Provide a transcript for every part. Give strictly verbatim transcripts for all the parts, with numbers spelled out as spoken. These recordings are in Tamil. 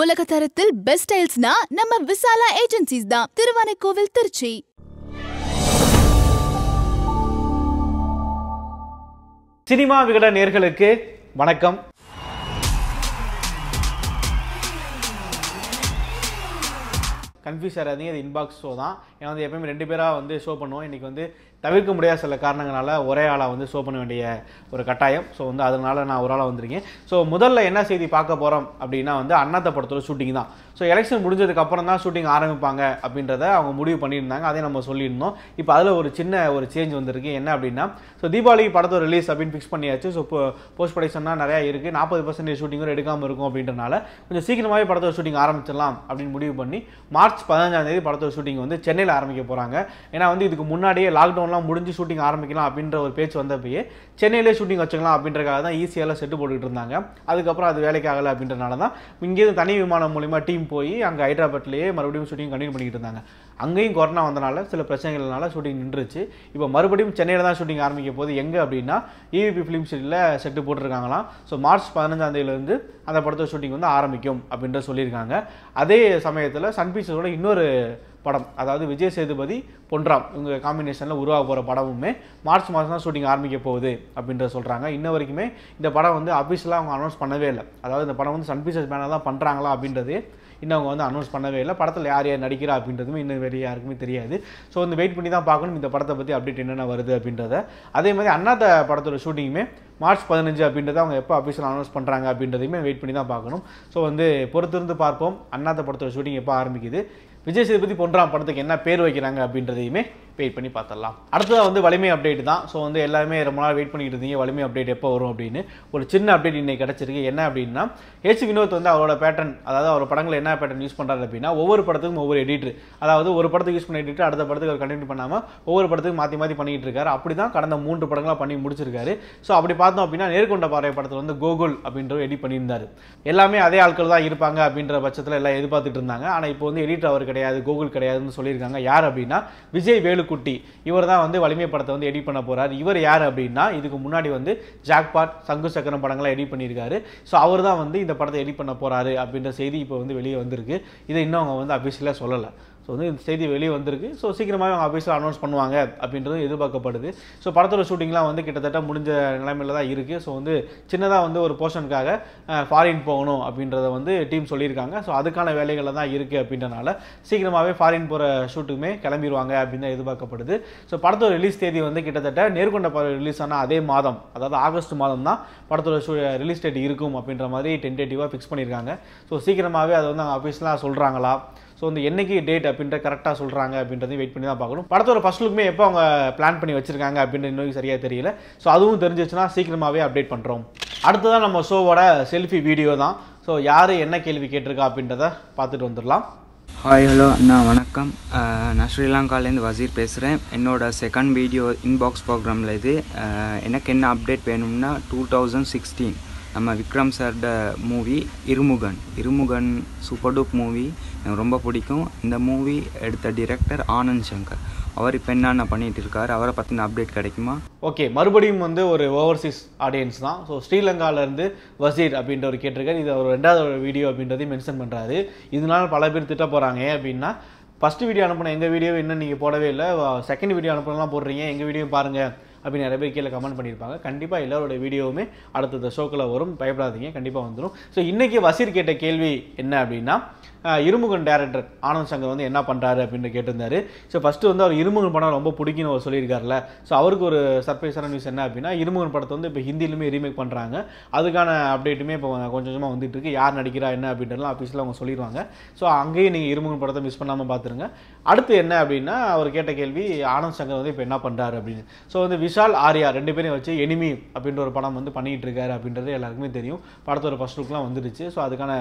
உலகத்தரத்தில் பெஸ்ட் டைல்ஸ்னா நம்ம விசாலா ஏஜென்சிஸ் தான். திருவானைக்கோவில், திருச்சி. சினிமா விகட நேயர்களுக்கு வணக்கம். கன்ஃபியூஸ் ஆகாதீங்க, இது இன்பாக்ஸ் ஷோ தான். ஏன்னா வந்து எப்பயுமே ரெண்டு பேராக வந்து ஷோ பண்ணுவோம். இன்றைக்கி வந்து தவிர்க்க முடியாத சில காரணங்களால் ஒரே ஆளாக வந்து ஷோ பண்ண வேண்டிய ஒரு கட்டாயம். ஸோ வந்து அதனால் நான் ஒரு ஆளாக வந்திருக்கேன். ஸோ முதல்ல என்ன செய்தி பார்க்க போகிறோம் அப்படின்னா வந்து அண்ணாத்த படத்தோட ஷூட்டிங் தான். ஸோ எலெக்ஷன் முடிஞ்சதுக்கப்புறம் தான் ஷூட்டிங் ஆரம்பிப்பாங்க அப்படின்றத அவங்க முடிவு பண்ணியிருந்தாங்க. அதே நம்ம சொல்லியிருந்தோம். இப்போ அதில் ஒரு சின்ன ஒரு சேஞ்ச் வந்திருக்கு. என்ன அப்படின்னா, ஸோ தீபாவளி படத்தோட ரிலீஸ் அப்படின்னு ஃபிக்ஸ் பண்ணியாச்சு. ஸோ போஸ்ட் ப்ரொடக்ஷன்னா நிறையா இருக்குது. நாற்பது பர்சன்டேஜ் ஷூட்டிங்கும் எடுக்காமல் இருக்கும் அப்படின்றனால கொஞ்சம் சீக்கிரமாகவே படத்தோட ஷூட்டிங் ஆரம்பிச்சிடலாம் அப்படின்னு முடிவு பண்ணி மார்ச் பதினஞ்சாம் தேதி படத்தோட ஷூட்டிங் வந்து சென்னையில் ஆரம்பிக்க போகிறாங்க. ஏன்னா வந்து இதுக்கு முன்னாடியே லாக்டவுன்லாம் முடிஞ்சு ஷூட்டிங் ஆரம்பிக்கலாம் அப்படின்ற ஒரு பேச்சு வந்தப்பயே சென்னையிலே ஷூட்டிங் வச்சுக்கலாம் அப்படின்றக்காக தான் ஈஸியாலாம் செட்டு போட்டுக்கிட்டு இருந்தாங்க. அதுக்கப்புறம் அது வேலைக்காகலை அப்படின்றனால தான் இங்கேருந்து தனி விமானம் மூலிமா டீம் போய் அங்கே ஹைதராபாத்லேயே மறுபடியும் ஷூட்டிங் கண்டினியூ பண்ணிக்கிட்டு இருந்தாங்க. அங்கேயும் கொரோனா வந்தனால சில பிரச்சனைகள்னால ஷூட்டிங் நின்றுச்சு. இப்போ மறுபடியும் சென்னையில் தான் ஷூட்டிங் ஆரம்பிக்க போது. எங்கே அப்படின்னா ஈவிபி ஃபிலிம் சிட்டியில் செட்டு போட்டிருக்காங்களாம். ஸோ மார்ச் பதினஞ்சாம் தேதியிலேருந்து அந்த படத்தோட ஷூட்டிங் வந்து ஆரம்பிக்கும் அப்படின்ற சொல்லியிருக்காங்க. அதே சமயத்தில் சன்பிக்சர்ஸோட இன்னொரு படம், அதாவது விஜய் சேதுபதி பொன்ராம் இவங்க காம்பினேஷனில் உருவாக போகிற படமுமே மார்ச் மாதம் தான் ஷூட்டிங் ஆரம்பிக்க போகுது அப்படின்ற சொல்கிறாங்க. இன்ன வரைக்குமே இந்த படம் வந்து அஃபிஷியலாக அவங்க அனௌன்ஸ் பண்ணவே இல்லை. அதாவது இந்த படம் வந்து சன்பிக்சர்ஸ் பேனர் தான் பண்ணுறாங்களா அப்படின்றது இன்னும் அவங்க வந்து அனௌன்ஸ் பண்ணவே இல்லை. படத்தில் யார் யார் நடிக்கிறா அப்படின்றதுமே இன்னும் வேறு யாருக்குமே தெரியாது. ஸோ வந்து வெயிட் பண்ணி தான் பார்க்கணும் இந்த படத்தை பற்றி அப்டேட் என்னென்ன வருது அப்படின்றத. அதே மாதிரி அண்ணாத்த படத்தோட ஷூட்டிங்குமே மார்ச் பதினஞ்சு அப்படின்றத அவங்க எப்போ அஃபிஷியல் அனௌன்ஸ் பண்ணுறாங்க அப்படின்றதையுமே வெயிட் பண்ணி தான் பார்க்கணும். ஸோ வந்து பொறுத்திருந்து பார்ப்போம் அண்ணாத்த படத்தோட ஷூட்டிங் எப்போ ஆரம்பிக்குது, விஜய் சேதுபதி பொன்ராம் படத்துக்கு என்ன பேர் வைக்கிறாங்க அப்படின்றதையுமே வெயிட் பண்ணி பார்த்துடலாம். அடுத்ததாக வந்து வலிமை அப்டேட் தான். ஸோ வந்து எல்லாருமே ரொம்ப நாள் வெயிட் பண்ணிக்கிட்டு இருந்தீங்க வலிமை அப்டேட் எப்போ வரும் அப்படின்னு. ஒரு சின்ன அப்டேட் இன்றைக்கி கிடச்சிருக்கு. என்ன அப்படின்னா, ஹெச் வினோத் வந்து அவரோட பேட்டர்ன், அதாவது அவர் படங்களில் என்ன பேட்டர்ன் யூஸ் பண்ணுறாரு அப்படின்னா, ஒவ்வொரு படத்துக்கும் ஒவ்வொரு எடிட்டர், அதாவது ஒரு படத்துக்கு யூஸ் பண்ண எடிட்டர் அடுத்த படத்துக்கு அவர் கண்டினியூ பண்ணாமல் ஒவ்வொரு படத்துக்கு மாற்றி மாற்றி பண்ணிகிட்டு இருக்காரு. அப்படி தான் கடந்த மூன்று படங்களாக பண்ணி முடிச்சிருக்காரு. ஸோ அப்படி பார்த்தோம் அப்படின்னா நேர்கொண்ட பாறை படத்தில் வந்து கோகுல் அப்படின்றவர் எடிட் பண்ணியிருந்தார். எல்லாமே அதே ஆட்கள் தான் இருப்பாங்க அப்படின்ற பட்சத்தில் எல்லாம் எதிர்பார்த்துட்டு இருந்தாங்க. ஆனால் இப்போ வந்து எடிட்டர் அவர் கிடையாது, கோகுல் கிடையாதுன்னு சொல்லியிருக்காங்க. யார் அப்படின்னா விஜய் வேலு குட்டி. இவர் தான் வந்து வலிமை படத்தை வந்து எடிட் பண்ண போறார். இவர் யார் அப்படின்னா, இதுக்கு முன்னாடி வந்து ஜாக்பாட், சங்கு சக்கரம் படங்களை எடிட் பண்ணியிருக்காரு. ஸோ அவர் தான் வந்து இந்த படத்தை எடிட் பண்ண போறாரு அப்படின்ற செய்தி இப்போ வந்து வெளியே வந்திருக்கு. இதை இன்னும் அவங்க வந்து அபிஷியலாக சொல்லலை. ஸோ வந்து இந்த செய்தி வெளியே வந்திருக்கு. ஸோ சீக்கிரமாக அவங்க ஆஃபீஸில் அனௌன்ஸ் பண்ணுவாங்க அப்படின்றது எதிர்பார்க்கப்படுது. ஸோ படத்தோட ஷூட்டிங்லாம் வந்து கிட்டத்தட்ட முடிஞ்ச நிலைமையில் தான் இருக்குது. ஸோ வந்து சின்னதாக வந்து ஒரு போர்ஷனுக்காக ஃபாரின் போகணும் அப்படின்றத வந்து டீம் சொல்லியிருக்காங்க. ஸோ அதுக்கான வேலைகளில் தான் இருக்குது அப்படின்றனால சீக்கிரமாகவே ஃபாரின் போகிற ஷூட்டுமே கிளம்பிடுவாங்க அப்படின்னு தான் எதிர்பார்க்கப்படுது. ஸோ படத்தோட ரிலீஸ் தேதி வந்து கிட்டத்தட்ட நேர்கொண்ட படம் ரிலீஸ் ஆனால் அதே மாதம், அதாவது ஆகஸ்ட் மாதம் தான் படத்தோட ஷூ ரிலீஸ் டேட் இருக்கும் அப்படின்ற மாதிரி டென்டேட்டிவாக ஃபிக்ஸ் பண்ணியிருக்காங்க. ஸோ சீக்கிரமாகவே அதை வந்து அவங்க ஆஃபீஸ்லாம் சொல்கிறாங்களா, ஸோ வந்து என்னைக்கு டேட் அப்படின்ற கரெக்டாக சொல்கிறாங்க அப்படின்றதையும் வெயிட் பண்ணி தான் பார்க்கணும். படத்தோட ஃபர்ஸ்ட் லுக்குமே எப்போ அவங்க பிளான் பண்ணி வச்சிருக்காங்க அப்படின்ற இன்னும் சரியாக தெரியல. ஸோ அதுவும் தெரிஞ்சிச்சுன்னா சீக்கிரமாகவே அப்டேட் பண்ணுறோம். அடுத்ததான் நம்ம ஷோவோட செல்ஃபி வீடியோ தான். ஸோ யார் என்ன கேள்வி கேட்டிருக்கா அப்படின்றத பார்த்துட்டு வந்துடலாம். ஹாய், ஹலோ அண்ணா, வணக்கம். நான் ஸ்ரீலங்காலேருந்து வசீர் பேசுகிறேன். என்னோடய செகண்ட் வீடியோ இன்பாக்ஸ் ப்ரோக்ராமில் இது. எனக்கு என்ன அப்டேட் வேணும்னா, டூ தௌசண்ட் சிக்ஸ்டீன் நம்ம விக்ரம் சாரோட movie Irumugan Irumugan super duper movie எனக்கு ரொம்ப பிடிக்கும். இந்த மூவி எடுத்த டிரெக்டர் ஆனந்த் சங்கர். அவர் இப்போ என்னென்ன பண்ணிகிட்டு இருக்காரு, அவரை பற்றின அப்டேட் கிடைக்குமா? ஓகே, மறுபடியும் வந்து ஒரு ஓவர்சீஸ் ஆடியன்ஸ் தான். ஸோ ஸ்ரீலங்காவிலேருந்து வசீர் அப்படின்றவர் கேட்டிருக்காரு. இது அவர் ரெண்டாவது வீடியோ அப்படின்றதையும் மென்ஷன் பண்ணுறாரு. இதனால பல பேர் திட்ட போகிறாங்க. அப்படின்னா ஃபஸ்ட்டு வீடியோ அனுப்பின எங்கள் வீடியோ இன்னும் நீங்கள் போடவே இல்லை, செகண்ட் வீடியோ அனுப்பினலாம் போடுறீங்க, எங்கள் வீடியோ பாருங்கள் அப்படின்னு நிறைய பேர் கீழே கமெண்ட் பண்ணியிருப்பாங்க. கண்டிப்பாக எல்லாரோட வீடியோவுமே அடுத்தது ஷோக்கில் வரும், பயப்படாதீங்க, கண்டிப்பாக வந்துடும். ஸோ இன்றைக்கி வசீர் கேட்ட கேள்வி என்ன அப்படின்னா, இருமுகன் டேரக்டர் ஆனந்த் சங்கர் வந்து என்ன பண்ணுறாரு அப்படின்னு கேட்டிருந்தாரு. ஸோ ஃபஸ்ட்டு வந்து அவர் இருமுகன் படம் ரொம்ப பிடிக்குன்னு அவர் சொல்லியிருக்காருல. ஸோ அவருக்கு ஒரு சர்ப்ரைஸான நியூஸ் என்ன அப்படின்னா, இருமுகன் படத்தை வந்து இப்போ ஹிந்தியிலுமே ரீமேக் பண்ணுறாங்க. அதுக்கான அப்டேட்டுமே இப்போ கொஞ்சம் கொஞ்சமாக வந்துட்டு இருக்கு. யார் நடிக்கிறா என்ன அப்படின்றலாம் ஆஃபீஸில் அவங்க சொல்லிடுவாங்க. ஸோ அங்கேயும் நீங்கள் இருமுகன் படத்தை மிஸ் பண்ணாமல் பார்த்துருங்க. அடுத்து என்ன அப்படின்னா, அவர் கேட்ட கேள்வி ஆனந்த் சங்கர் வந்து இப்போ என்ன பண்ணுறாரு அப்படின்னு. ஸோ வந்து விஷால், ஆர்யா ரெண்டு பேரையும் வச்சு எனிமி அப்படின்ற ஒரு படம் வந்து பண்ணிகிட்டு இருக்காரு அப்படின்றது எல்லாருக்குமே தெரியும். படத்தோட ஃபர்ஸ்ட் லுக்லாம் வந்துடுச்சு. ஸோ அதுக்கான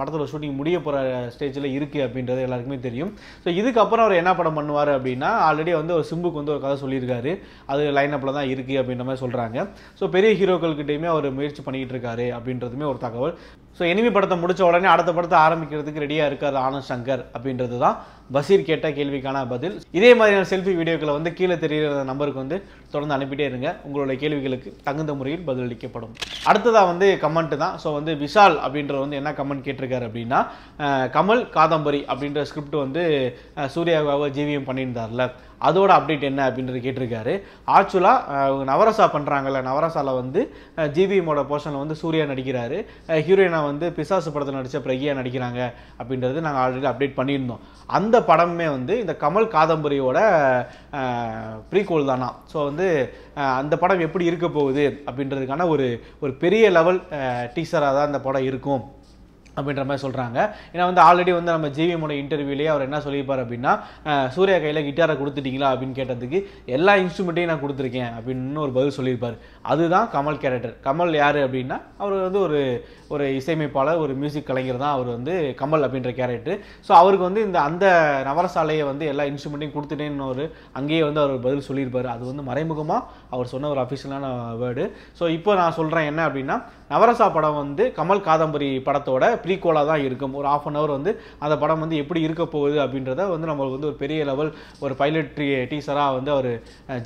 படத்தோட ஷூட்டிங் முடிய போகிற ஸ்டேஜில் இருக்குது அப்படின்றது எல்லாருக்குமே தெரியும். ஸோ இதுக்கப்புறம் அவர் என்ன படம் பண்ணுவார் அப்படின்னா, ஆல்ரெடி வந்து ஒரு சிம்புக்கு வந்து ஒரு கதை சொல்லியிருக்காரு. அது லைனப்பில் தான் இருக்குது அப்படின்ற மாதிரி சொல்கிறாங்க. ஸோ பெரிய ஹீரோக்கள்கிட்டையுமே அவர் முயற்சி பண்ணிக்கிட்டு இருக்காரு அப்படின்றதுமே ஒரு தகவல். ஸோ ஸோ எனிமி படத்தை முடிச்ச உடனே அடுத்த படத்தை ஆரம்பிக்கிறதுக்கு ரெடியாக இருக்கார் ஆனந்த் சங்கர் அப்படின்றது தான் பசீர் கேட்ட கேள்விக்கான பதில். இதே மாதிரியான செல்ஃபி வீடியோக்களை வந்து கீழே தெரிகிற நம்பருக்கு வந்து தொடர்ந்து அனுப்பிட்டே இருங்க. உங்களுடைய கேள்விகளுக்கு தகுந்த முறையில் பதிலளிக்கப்படும். அடுத்ததாக வந்து கமெண்ட் தான். ஸோ வந்து விஷால் அப்படின்றது வந்து என்ன கமெண்ட் கேட்டிருக்காரு அப்படின்னா, கமல் காதம்பரி அப்படின்ற ஸ்கிரிப்ட் வந்து சூர்யாவாக ஜீவியம் பண்ணியிருந்தார்ல, அதோட அப்டேட் என்ன அப்படின்றது கேட்டிருக்காரு. ஆக்சுவலாக நவரசா பண்ணுறாங்கல்ல, நவரசாவில் வந்து ஜிவிஎமோட போர்ஷனில் வந்து சூர்யா நடிக்கிறாரு, ஹீரோயினா வந்து பிசாசு படத்தில் நடித்த பிரகியா நடிக்கிறாங்க அப்படின்றது நாங்கள் ஆல்ரெடி அப்டேட் பண்ணியிருந்தோம். அந்த படமே வந்து இந்த கமல் காதம்பரியோட ப்ரீகோல் தானா. ஸோ வந்து அந்த படம் எப்படி இருக்க போகுது அப்படின்றதுக்கான ஒரு ஒரு பெரிய லெவல் டீசராக தான் அந்த படம் இருக்கும் அப்படின்ற மாதிரி சொல்கிறாங்க. ஏன்னா வந்து ஆல்ரெடி வந்து நம்ம ஜிவிஎமோட இன்டர்வியூலேயே அவர் என்ன சொல்லியிருப்பார் அப்படின்னா, சூர்யா கையில் கிட்டாரை கொடுத்துட்டிங்களா அப்படின்னு கேட்டதுக்கு எல்லா இன்ஸ்ட்ருமெண்ட்டையும் நான் கொடுத்துருக்கேன் அப்படின்னு ஒரு பதில் சொல்லியிருப்பார். அதுதான் கமல் கேரக்டர். கமல் யார் அப்படின்னா, அவர் வந்து ஒரு ஒரு இசையமைப்பாளர், ஒரு மியூசிக் கலைஞர் தான் அவர் வந்து கமல் அப்படின்ற கேரக்டர். ஸோ அவருக்கு வந்து இந்த அந்த நவரசாலையை வந்து எல்லா இன்ஸ்ட்ருமெண்ட்டையும் கொடுத்துட்டேன்னு ஒரு அங்கேயே வந்து அவர் பதில் சொல்லியிருப்பார். அது வந்து மறைமுகமாக அவர் சொன்ன ஒரு அஃபிஷியலான வேர்டு. ஸோ இப்போ நான் சொல்கிறேன் என்ன அப்படின்னா, நவரசா படம் வந்து கமல் காதம்பரி படத்தோட ப்ரீகோலாக தான் இருக்கும். ஒரு ஆஃப் அன் ஹவர் வந்து அந்த படம் வந்து எப்படி இருக்க போகுது அப்படின்றத வந்து நம்மளுக்கு வந்து ஒரு பெரிய லெவல் ஒரு பைலட் டீசராக வந்து அவர்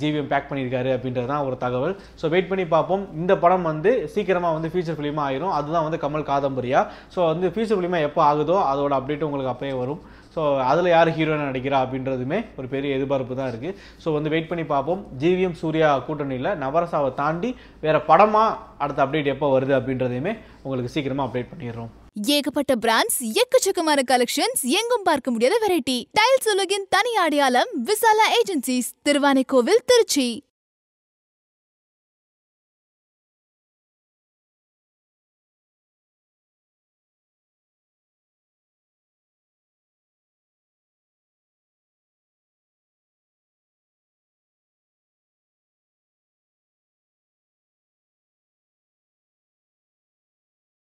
ஜிவிஎம் பேக் பண்ணியிருக்காரு அப்படின்றது தான் ஒரு தகவல். ஸோ வெயிட் பண்ணி பார்ப்போம். இந்த படம் வந்து சீக்கிரமாக வந்து ஃபீச்சர் ஃபிலிமாக ஆயிரும். அதுதான் வந்து கமல் காதம்பரியா. ஸோ வந்து ஃபீச்சர் ஃபிலிமாக எப்போ ஆகுதோ அதோட அப்டேட்டும் உங்களுக்கு அப்பயே வரும். ஸோ அதில் யார் ஹீரோயினாக நடிக்கிறா அப்படின்றதுமே ஒரு பெரிய எதிர்பார்ப்பு தான் இருக்குது. ஸோ வந்து வெயிட் பண்ணி பார்ப்போம். ஜிவிஎம் சூர்யா கூட்டணியில் நவரசாவை தாண்டி வேறு படமாக அடுத்த அப்டேட் எப்போ வருது அப்படின்றதையுமே உங்களுக்கு சீக்கிரமாக அப்டேட் பண்ணிடுறோம். ஏகப்பட்ட பிராண்ட்ஸ், எக்கச்சக்கமான கலெக்ஷன்ஸ், எங்கும் பார்க்க முடியாத வெரைட்டி. டைல்ஸ் உலகின் தனி அடையாளம் விசாலா ஏஜென்சிஸ், திருவானைக்கோவில், திருச்சி.